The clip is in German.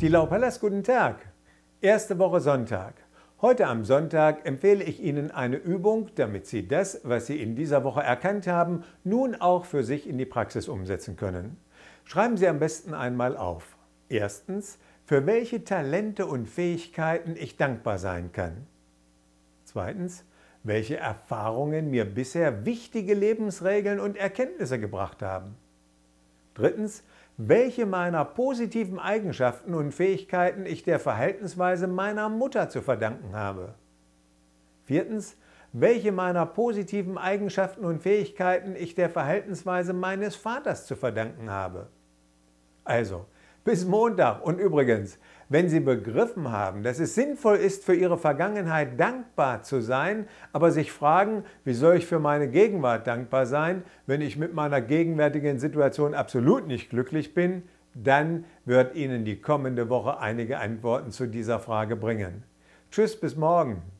Stilau Pallas, guten Tag! Erste Woche Sonntag. Heute am Sonntag empfehle ich Ihnen eine Übung, damit Sie das, was Sie in dieser Woche erkannt haben, nun auch für sich in die Praxis umsetzen können. Schreiben Sie am besten einmal auf. Erstens, für welche Talente und Fähigkeiten ich dankbar sein kann. Zweitens, welche Erfahrungen mir bisher wichtige Lebensregeln und Erkenntnisse gebracht haben. Drittens, welche meiner positiven Eigenschaften und Fähigkeiten ich der Verhaltensweise meiner Mutter zu verdanken habe. Viertens, welche meiner positiven Eigenschaften und Fähigkeiten ich der Verhaltensweise meines Vaters zu verdanken habe. Also, bis Montag. Und übrigens, wenn Sie begriffen haben, dass es sinnvoll ist, für Ihre Vergangenheit dankbar zu sein, aber sich fragen, wie soll ich für meine Gegenwart dankbar sein, wenn ich mit meiner gegenwärtigen Situation absolut nicht glücklich bin, dann wird Ihnen die kommende Woche einige Antworten zu dieser Frage bringen. Tschüss, bis morgen.